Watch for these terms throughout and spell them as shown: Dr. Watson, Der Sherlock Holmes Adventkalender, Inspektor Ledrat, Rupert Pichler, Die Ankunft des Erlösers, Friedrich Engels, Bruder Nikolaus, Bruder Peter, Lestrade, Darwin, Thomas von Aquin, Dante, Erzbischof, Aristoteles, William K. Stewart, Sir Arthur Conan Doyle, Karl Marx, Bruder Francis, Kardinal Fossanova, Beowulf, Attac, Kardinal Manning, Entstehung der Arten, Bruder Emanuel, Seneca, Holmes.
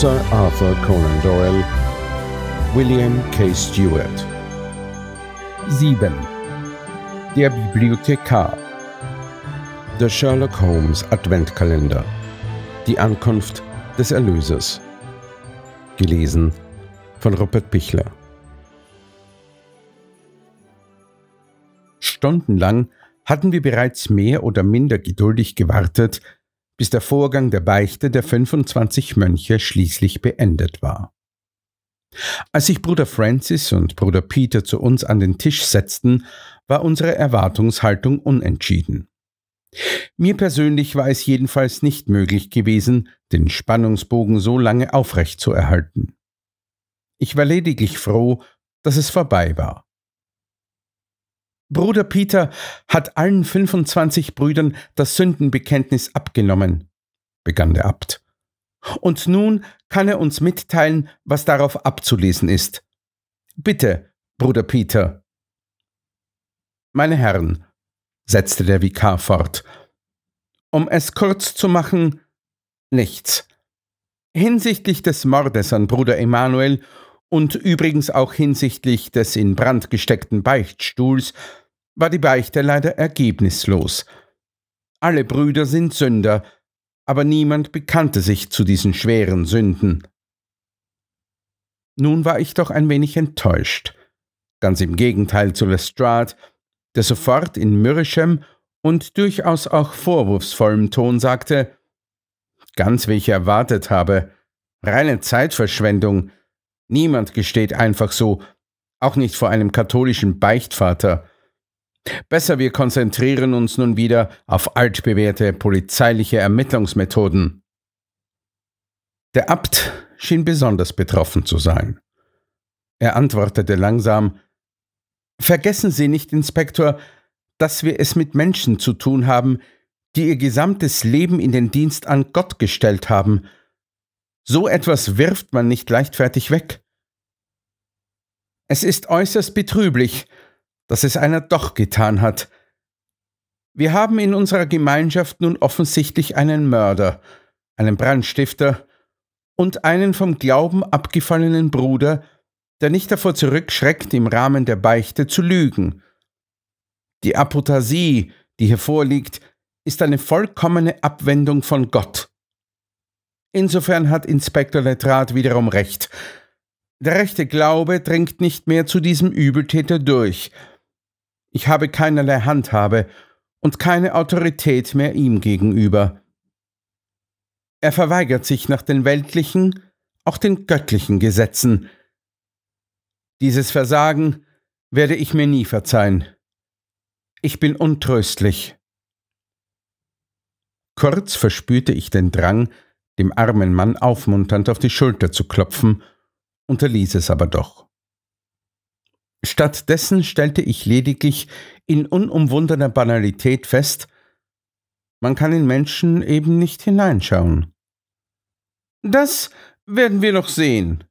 Sir Arthur Conan Doyle, William K. Stewart. 7. Der Bibliothekar. Der Sherlock Holmes Adventkalender. Die Ankunft des Erlösers. Gelesen von Rupert Pichler. Stundenlang hatten wir bereits mehr oder minder geduldig gewartet, bis der Vorgang der Beichte der 25 Mönche schließlich beendet war. Als sich Bruder Francis und Bruder Peter zu uns an den Tisch setzten, war unsere Erwartungshaltung unentschieden. Mir persönlich war es jedenfalls nicht möglich gewesen, den Spannungsbogen so lange aufrecht zu erhalten. Ich war lediglich froh, dass es vorbei war. Bruder Peter hat allen 25 Brüdern das Sündenbekenntnis abgenommen, begann der Abt. Und nun kann er uns mitteilen, was darauf abzulesen ist. Bitte, Bruder Peter. Meine Herren, setzte der Vikar fort, um es kurz zu machen, nichts. Hinsichtlich des Mordes an Bruder Emanuel und übrigens auch hinsichtlich des in Brand gesteckten Beichtstuhls war die Beichte leider ergebnislos. Alle Brüder sind Sünder, aber niemand bekannte sich zu diesen schweren Sünden. Nun war ich doch ein wenig enttäuscht, ganz im Gegenteil zu Lestrade, der sofort in mürrischem und durchaus auch vorwurfsvollem Ton sagte, ganz wie ich erwartet habe, reine Zeitverschwendung. Niemand gesteht einfach so, auch nicht vor einem katholischen Beichtvater. Besser, wir konzentrieren uns nun wieder auf altbewährte polizeiliche Ermittlungsmethoden. Der Abt schien besonders betroffen zu sein. Er antwortete langsam, »Vergessen Sie nicht, Inspektor, dass wir es mit Menschen zu tun haben, die ihr gesamtes Leben in den Dienst an Gott gestellt haben. So etwas wirft man nicht leichtfertig weg. Es ist äußerst betrüblich, dass es einer doch getan hat. Wir haben in unserer Gemeinschaft nun offensichtlich einen Mörder, einen Brandstifter und einen vom Glauben abgefallenen Bruder, der nicht davor zurückschreckt, im Rahmen der Beichte zu lügen. Die Apotasie, die hier vorliegt, ist eine vollkommene Abwendung von Gott. Insofern hat Inspektor Ledrat wiederum recht. Der rechte Glaube dringt nicht mehr zu diesem Übeltäter durch. Ich habe keinerlei Handhabe und keine Autorität mehr ihm gegenüber. Er verweigert sich nach den weltlichen, auch den göttlichen Gesetzen. Dieses Versagen werde ich mir nie verzeihen. Ich bin untröstlich.« Kurz verspürte ich den Drang, dem armen Mann aufmunternd auf die Schulter zu klopfen, unterließ es aber doch. Stattdessen stellte ich lediglich in unumwundener Banalität fest, man kann in Menschen eben nicht hineinschauen. »Das werden wir noch sehen«,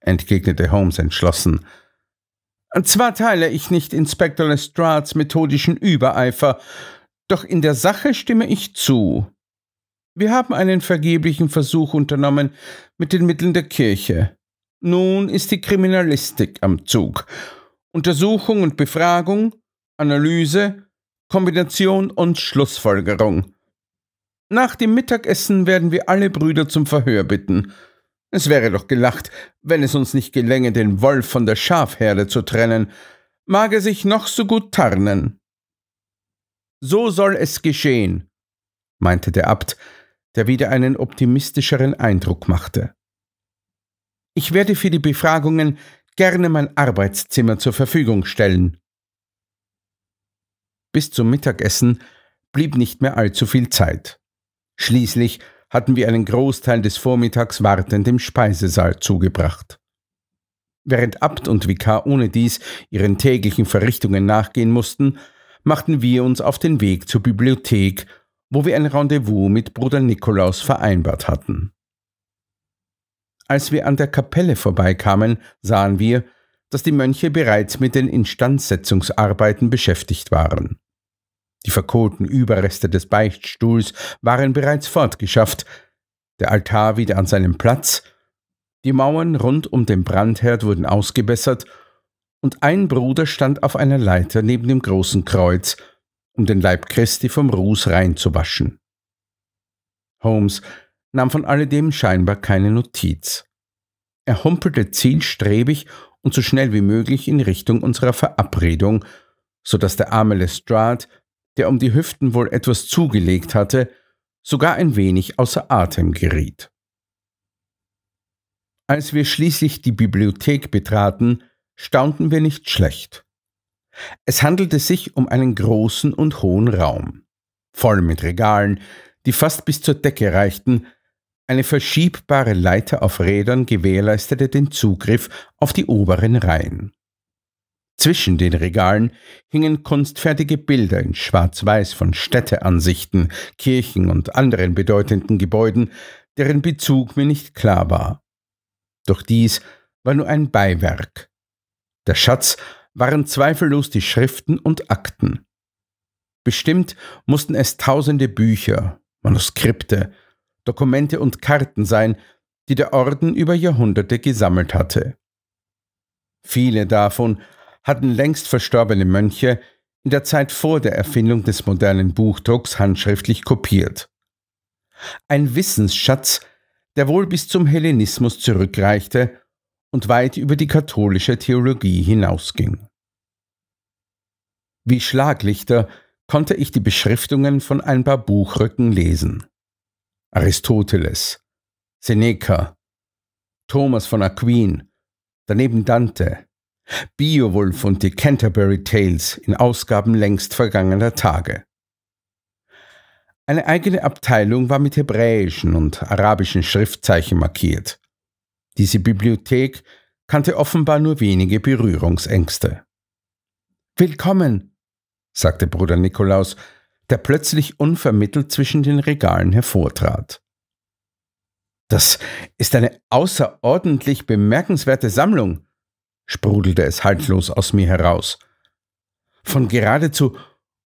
entgegnete Holmes entschlossen. »Zwar teile ich nicht Inspektor Lestrades methodischen Übereifer, doch in der Sache stimme ich zu. Wir haben einen vergeblichen Versuch unternommen mit den Mitteln der Kirche. Nun ist die Kriminalistik am Zug. Untersuchung und Befragung, Analyse, Kombination und Schlussfolgerung. Nach dem Mittagessen werden wir alle Brüder zum Verhör bitten. Es wäre doch gelacht, wenn es uns nicht gelänge, den Wolf von der Schafherde zu trennen. Mag er sich noch so gut tarnen.« »So soll es geschehen«, meinte der Abt, der wieder einen optimistischeren Eindruck machte. »Ich werde für die Befragungen gerne mein Arbeitszimmer zur Verfügung stellen.« Bis zum Mittagessen blieb nicht mehr allzu viel Zeit. Schließlich hatten wir einen Großteil des Vormittags wartend im Speisesaal zugebracht. Während Abt und Vikar ohnedies ihren täglichen Verrichtungen nachgehen mussten, machten wir uns auf den Weg zur Bibliothek, wo wir ein Rendezvous mit Bruder Nikolaus vereinbart hatten. Als wir an der Kapelle vorbeikamen, sahen wir, dass die Mönche bereits mit den Instandsetzungsarbeiten beschäftigt waren. Die verkohlten Überreste des Beichtstuhls waren bereits fortgeschafft, der Altar wieder an seinem Platz Die Mauern rund um den Brandherd wurden ausgebessert, und ein Bruder stand auf einer Leiter neben dem großen Kreuz, um den Leib Christi vom Ruß reinzuwaschen. Holmes nahm von alledem scheinbar keine Notiz. Er humpelte zielstrebig und so schnell wie möglich in Richtung unserer Verabredung, sodass der arme Lestrade, der um die Hüften wohl etwas zugelegt hatte, sogar ein wenig außer Atem geriet. Als wir schließlich die Bibliothek betraten, staunten wir nicht schlecht. Es handelte sich um einen großen und hohen Raum, voll mit Regalen, die fast bis zur Decke reichten. Eine verschiebbare Leiter auf Rädern gewährleistete den Zugriff auf die oberen Reihen. Zwischen den Regalen hingen kunstfertige Bilder in Schwarz-Weiß von Städteansichten, Kirchen und anderen bedeutenden Gebäuden, deren Bezug mir nicht klar war. Doch dies war nur ein Beiwerk. Der Schatz waren zweifellos die Schriften und Akten. Bestimmt mussten es tausende Bücher, Manuskripte, Dokumente und Karten sein, die der Orden über Jahrhunderte gesammelt hatte. Viele davon hatten längst verstorbene Mönche in der Zeit vor der Erfindung des modernen Buchdrucks handschriftlich kopiert. Ein Wissensschatz, der wohl bis zum Hellenismus zurückreichte und weit über die katholische Theologie hinausging. Wie Schlaglichter konnte ich die Beschriftungen von ein paar Buchrücken lesen. Aristoteles, Seneca, Thomas von Aquin, daneben Dante, Beowulf und die Canterbury Tales in Ausgaben längst vergangener Tage. Eine eigene Abteilung war mit hebräischen und arabischen Schriftzeichen markiert. Diese Bibliothek kannte offenbar nur wenige Berührungsängste. »Willkommen«, sagte Bruder Nikolaus, der plötzlich unvermittelt zwischen den Regalen hervortrat. »Das ist eine außerordentlich bemerkenswerte Sammlung«, sprudelte es haltlos aus mir heraus. »Von geradezu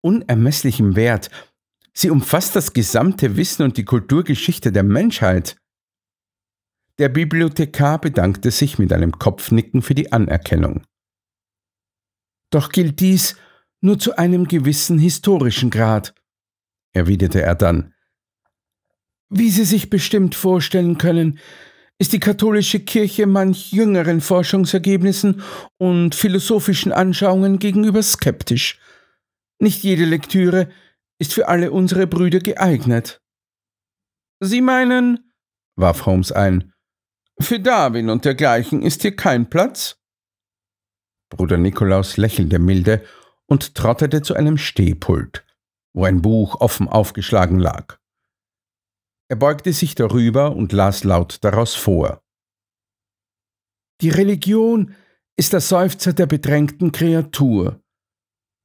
unermesslichem Wert. Sie umfasst das gesamte Wissen und die Kulturgeschichte der Menschheit.« Der Bibliothekar bedankte sich mit einem Kopfnicken für die Anerkennung. »Doch gilt dies nur zu einem gewissen historischen Grad«, erwiderte er dann. »Wie Sie sich bestimmt vorstellen können, ist die katholische Kirche manch jüngeren Forschungsergebnissen und philosophischen Anschauungen gegenüber skeptisch. Nicht jede Lektüre ist für alle unsere Brüder geeignet.« »Sie meinen«, warf Holmes ein, »für Darwin und dergleichen ist hier kein Platz?« Bruder Nikolaus lächelte milde und trottete zu einem Stehpult, wo ein Buch offen aufgeschlagen lag. Er beugte sich darüber und las laut daraus vor. »Die Religion ist der Seufzer der bedrängten Kreatur,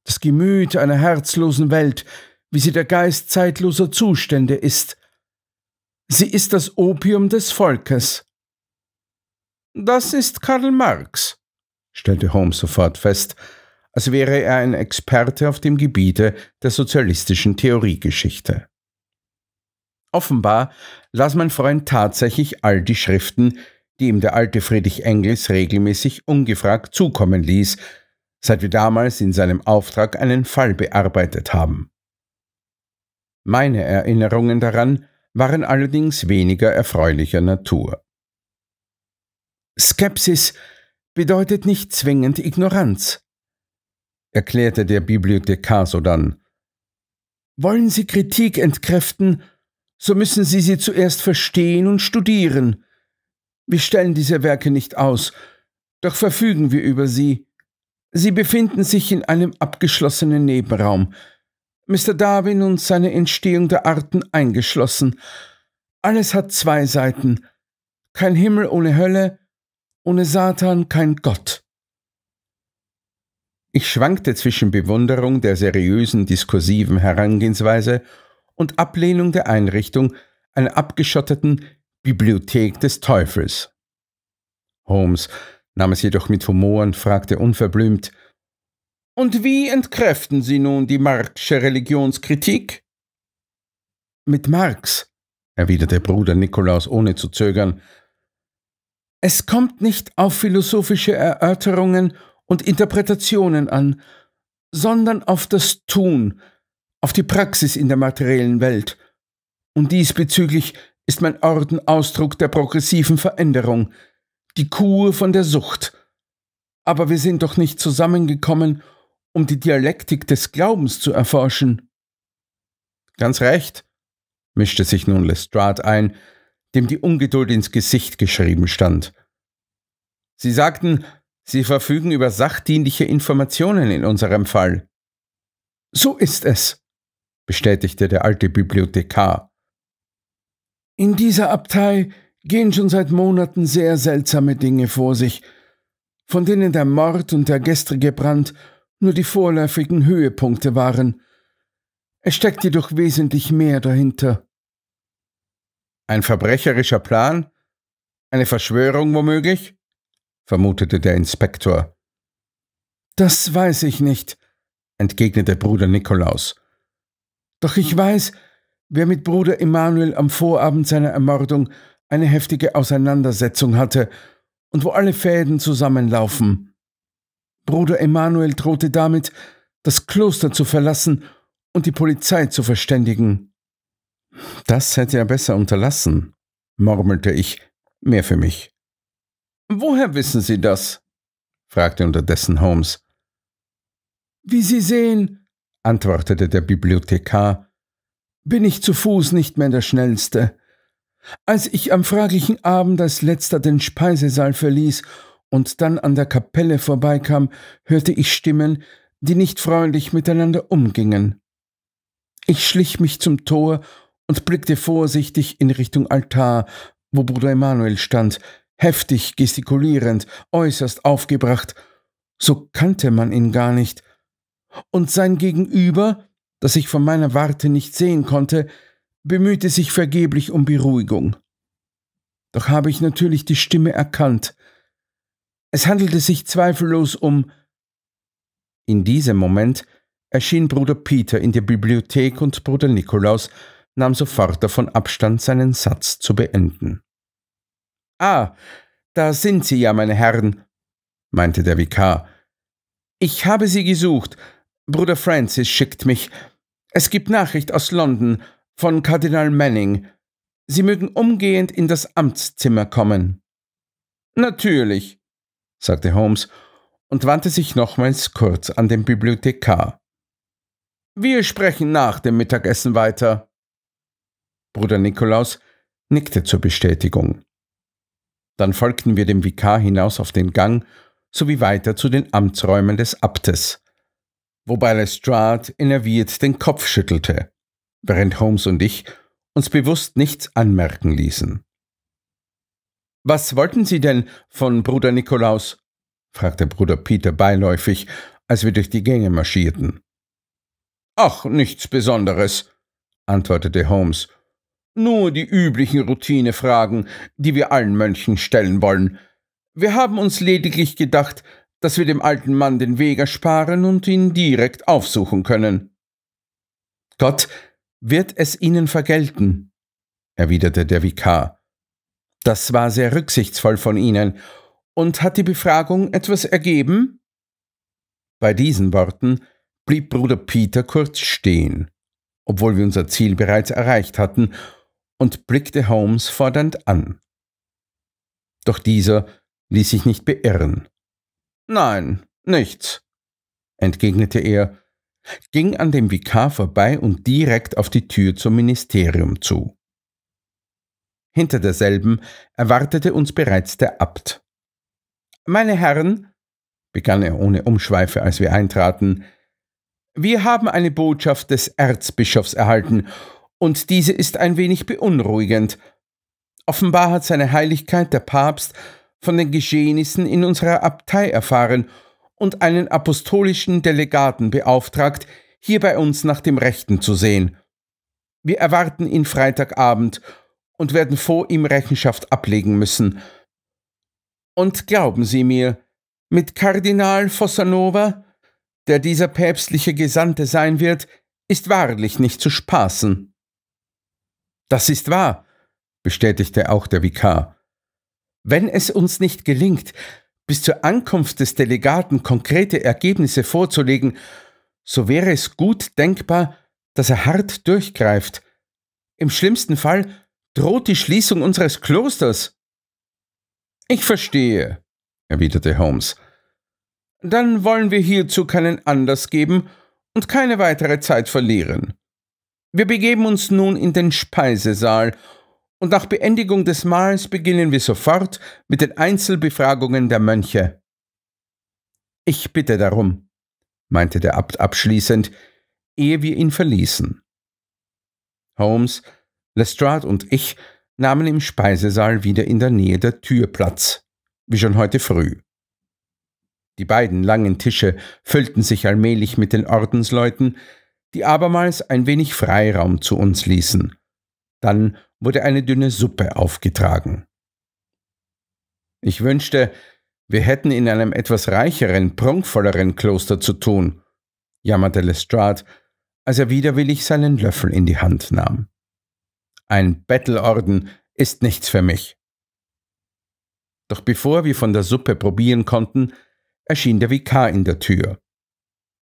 das Gemüt einer herzlosen Welt, wie sie der Geist zeitloser Zustände ist. Sie ist das Opium des Volkes.« »Das ist Karl Marx«, stellte Holmes sofort fest, als wäre er ein Experte auf dem Gebiete der sozialistischen Theoriegeschichte. Offenbar las mein Freund tatsächlich all die Schriften, die ihm der alte Friedrich Engels regelmäßig ungefragt zukommen ließ, seit wir damals in seinem Auftrag einen Fall bearbeitet haben. Meine Erinnerungen daran waren allerdings weniger erfreulicher Natur. »Skepsis bedeutet nicht zwingend Ignoranz«, erklärte der Bibliothekar sodann. »Wollen Sie Kritik entkräften, so müssen Sie sie zuerst verstehen und studieren. Wir stellen diese Werke nicht aus, doch verfügen wir über sie. Sie befinden sich in einem abgeschlossenen Nebenraum, Mr. Darwin und seine Entstehung der Arten eingeschlossen. Alles hat zwei Seiten. Kein Himmel ohne Hölle, ohne Satan kein Gott.« Ich schwankte zwischen Bewunderung der seriösen, diskursiven Herangehensweise und Ablehnung der Einrichtung einer abgeschotteten Bibliothek des Teufels. Holmes nahm es jedoch mit Humor und fragte unverblümt, »Und wie entkräften Sie nun die marxische Religionskritik?« »Mit Marx«, erwiderte Bruder Nikolaus ohne zu zögern. Es kommt nicht auf philosophische Erörterungen und Interpretationen an, sondern auf das Tun, auf die Praxis in der materiellen Welt. Und diesbezüglich ist mein Orden Ausdruck der progressiven Veränderung, die Kur von der Sucht. Aber wir sind doch nicht zusammengekommen, um die Dialektik des Glaubens zu erforschen.« »Ganz recht«, mischte sich nun Lestrade ein, dem die Ungeduld ins Gesicht geschrieben stand. »Sie sagten, Sie verfügen über sachdienliche Informationen in unserem Fall.« »So ist es«, bestätigte der alte Bibliothekar. »In dieser Abtei gehen schon seit Monaten sehr seltsame Dinge vor sich, von denen der Mord und der gestrige Brand nur die vorläufigen Höhepunkte waren. Es steckt jedoch wesentlich mehr dahinter.« »Ein verbrecherischer Plan? Eine Verschwörung womöglich?« vermutete der Inspektor. »Das weiß ich nicht«, entgegnete Bruder Nikolaus. »Doch ich weiß, wer mit Bruder Emanuel am Vorabend seiner Ermordung eine heftige Auseinandersetzung hatte und wo alle Fäden zusammenlaufen. Bruder Emanuel drohte damit, das Kloster zu verlassen und die Polizei zu verständigen.« »Das hätte er besser unterlassen«, murmelte ich, mehr für mich. »Woher wissen Sie das?« fragte unterdessen Holmes. »Wie Sie sehen«, antwortete der Bibliothekar, »bin ich zu Fuß nicht mehr der Schnellste. Als ich am fraglichen Abend als letzter den Speisesaal verließ und dann an der Kapelle vorbeikam, hörte ich Stimmen, die nicht freundlich miteinander umgingen. Ich schlich mich zum Tor und blickte vorsichtig in Richtung Altar, wo Bruder Emanuel stand, heftig gestikulierend, äußerst aufgebracht. So kannte man ihn gar nicht. Und sein Gegenüber, das ich von meiner Warte nicht sehen konnte, bemühte sich vergeblich um Beruhigung. Doch habe ich natürlich die Stimme erkannt. Es handelte sich zweifellos um... In diesem Moment erschien Bruder Peter in der Bibliothek und Bruder Nikolaus nahm sofort davon Abstand, seinen Satz zu beenden. »Ah, da sind Sie ja, meine Herren«, meinte der Vikar. »Ich habe Sie gesucht. Bruder Francis schickt mich. Es gibt Nachricht aus London von Kardinal Manning. Sie mögen umgehend in das Amtszimmer kommen.« »Natürlich«, sagte Holmes und wandte sich nochmals kurz an den Bibliothekar. »Wir sprechen nach dem Mittagessen weiter.« Bruder Nikolaus nickte zur Bestätigung. Dann folgten wir dem Vikar hinaus auf den Gang sowie weiter zu den Amtsräumen des Abtes, wobei Lestrade enerviert den Kopf schüttelte, während Holmes und ich uns bewusst nichts anmerken ließen. »Was wollten Sie denn von Bruder Nikolaus?« fragte Bruder Peter beiläufig, als wir durch die Gänge marschierten. »Ach, nichts Besonderes«, antwortete Holmes. »Nur die üblichen Routinefragen, die wir allen Mönchen stellen wollen. Wir haben uns lediglich gedacht, dass wir dem alten Mann den Weg ersparen und ihn direkt aufsuchen können.« »Gott wird es Ihnen vergelten«, erwiderte der Vikar. »Das war sehr rücksichtsvoll von Ihnen. Und hat die Befragung etwas ergeben?« Bei diesen Worten blieb Bruder Peter kurz stehen, obwohl wir unser Ziel bereits erreicht hatten, und blickte Holmes fordernd an. Doch dieser ließ sich nicht beirren. »Nein, nichts«, entgegnete er, ging an dem Vikar vorbei und direkt auf die Tür zum Ministerium zu. Hinter derselben erwartete uns bereits der Abt. »Meine Herren«, begann er ohne Umschweife, als wir eintraten, »wir haben eine Botschaft des Erzbischofs erhalten, und diese ist ein wenig beunruhigend. Offenbar hat seine Heiligkeit, der Papst, von den Geschehnissen in unserer Abtei erfahren und einen apostolischen Delegaten beauftragt, hier bei uns nach dem Rechten zu sehen. Wir erwarten ihn Freitagabend und werden vor ihm Rechenschaft ablegen müssen. Und glauben Sie mir, mit Kardinal Fossanova, der dieser päpstliche Gesandte sein wird, ist wahrlich nicht zu spaßen.« »Das ist wahr«, bestätigte auch der Vikar. Wenn es uns nicht gelingt, bis zur Ankunft des Delegaten konkrete Ergebnisse vorzulegen, so wäre es gut denkbar, dass er hart durchgreift. Im schlimmsten Fall droht die Schließung unseres Klosters.« »Ich verstehe«, erwiderte Holmes. »Dann wollen wir hierzu keinen Anlass geben und keine weitere Zeit verlieren. Wir begeben uns nun in den Speisesaal, und nach Beendigung des Mahls beginnen wir sofort mit den Einzelbefragungen der Mönche.« »Ich bitte darum«, meinte der Abt abschließend, ehe wir ihn verließen. Holmes, Lestrade und ich nahmen im Speisesaal wieder in der Nähe der Tür Platz, wie schon heute früh. Die beiden langen Tische füllten sich allmählich mit den Ordensleuten, die abermals ein wenig Freiraum zu uns ließen. Dann wurde eine dünne Suppe aufgetragen. Ich wünschte, wir hätten in einem etwas reicheren, prunkvolleren Kloster zu tun, jammerte Lestrade, als er widerwillig seinen Löffel in die Hand nahm. Ein Bettelorden ist nichts für mich. Doch bevor wir von der Suppe probieren konnten, erschien der Vikar in der Tür.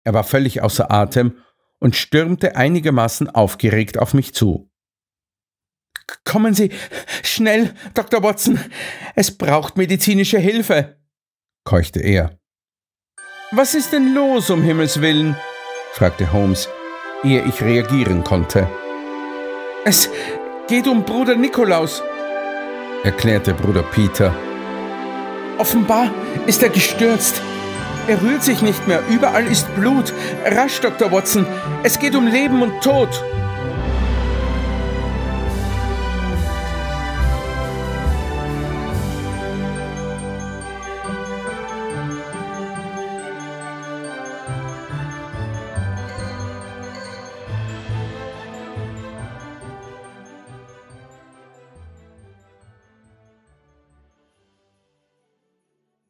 Er war völlig außer Atem und stürmte einigermaßen aufgeregt auf mich zu. »Kommen Sie schnell, Dr. Watson, es braucht medizinische Hilfe«, keuchte er. »Was ist denn los, um Himmels Willen?« fragte Holmes, ehe ich reagieren konnte. »Es geht um Bruder Nikolaus«, erklärte Bruder Peter. »Offenbar ist er gestürzt. Er rührt sich nicht mehr, überall ist Blut. Rasch, Dr. Watson, es geht um Leben und Tod.«